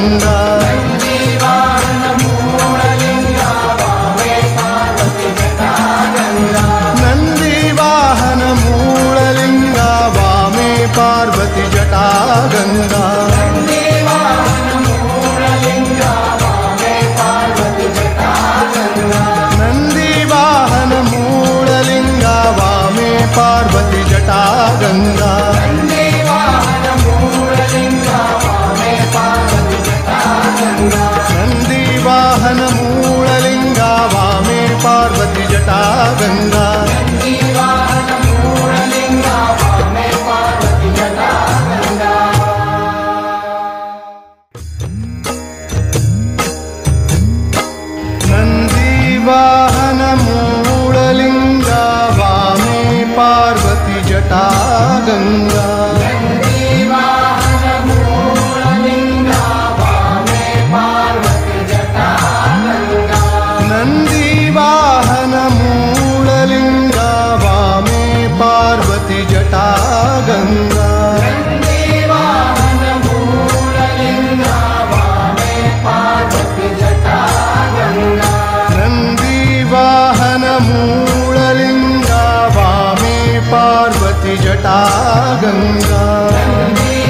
गंगा पार्वती जटा गंगा नंदी वाहन मूललिंगा वामे पार्वती जटा गंगा नंदी वाहन मूललिंगा वामे पार्वती जटा गंगा गंगा नंदी वाहन मूललिंगा वामे पार्वती जटा गंगा नंदी वाहन मूललिंगा वामे पार्वती जटा गंगा नंदी वाहन मूललिंगा वामे पार्वती जटा गंगा नंदी वाहन मूललिंगा वामे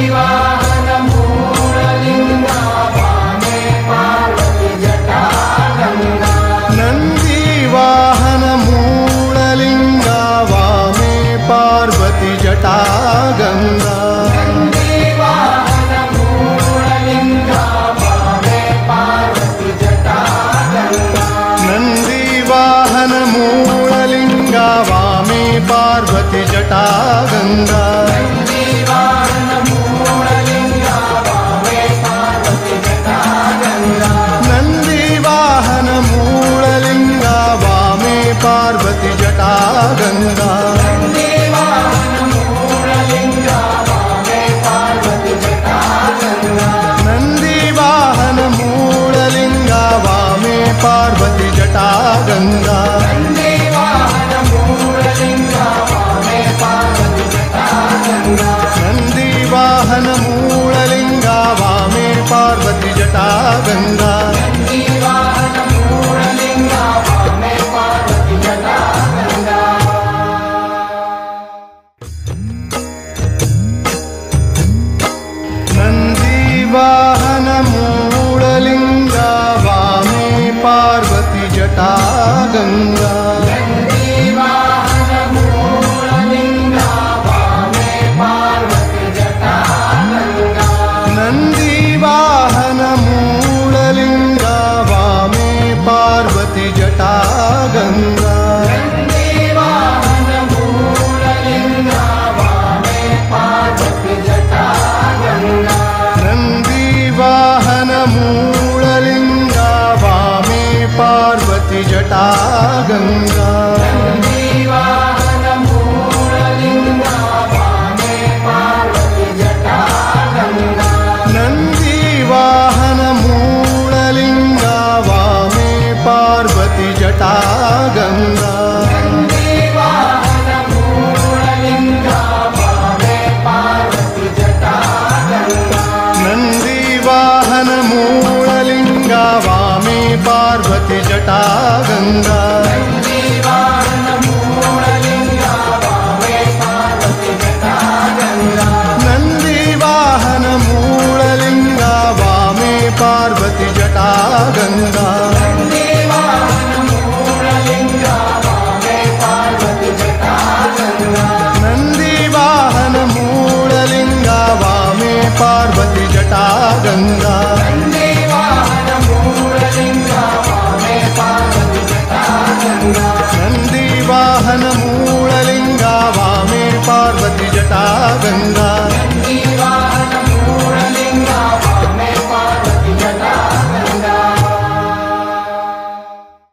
पार्वती जटा गंगा नंदी वाहन मूललिंगा वामे पार्वती जटा गंगा नंदी वाहन मूललिंगा वामे पार्वती जटा गंगा नंदी वाहन मूललिंगा वामे पार्वती जटा गंगा नंदी वाहन मूललिंगा वामे पार्वती जटा गंगा नंदी वाहन मूललिंगा वामे पार्वती जटा गंगा नंदी वाहन मूललिंगा वामे पार्वती जटा गंगा नंदी वाहन मूललिंगा वामे पार्वती जटा गंगा नंदी वाहन मूललिंगा वामे पार्वती जटा गंगा नंदी वाहन मूललिंगा वामे पार्वती जटा गंगा नंदी वाहन मूललिंगा वामे पार्वती जटा गंगा नंदी वाहन मूललिंगा वामे पार्वती जटा गंगा गंगा नंदी वाहन मूललिंगा वामे पार्वती जटा गंगा नंदी वाहन मूललिंगा वामे पार्वती जटा गंगा नंदी वाहन मूललिंगा वामे पार्वती जटा गंगा नंदी वाहन मूललिंगा वामे पार्वती जटा गंगा नंदी वाहन मूललिंगा वामे पार्वती जटा गंगा नंदी वाहन मूललिंगा वामे पार्वती जटा गंगा नंदी वाहन मूललिंगा वामे पार्वती जटा गंगा नंदी वाहन मूललिंगा वामे पार्वती जटा गंगा पार्वती जटा गंगा